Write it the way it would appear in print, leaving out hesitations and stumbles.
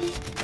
Wow!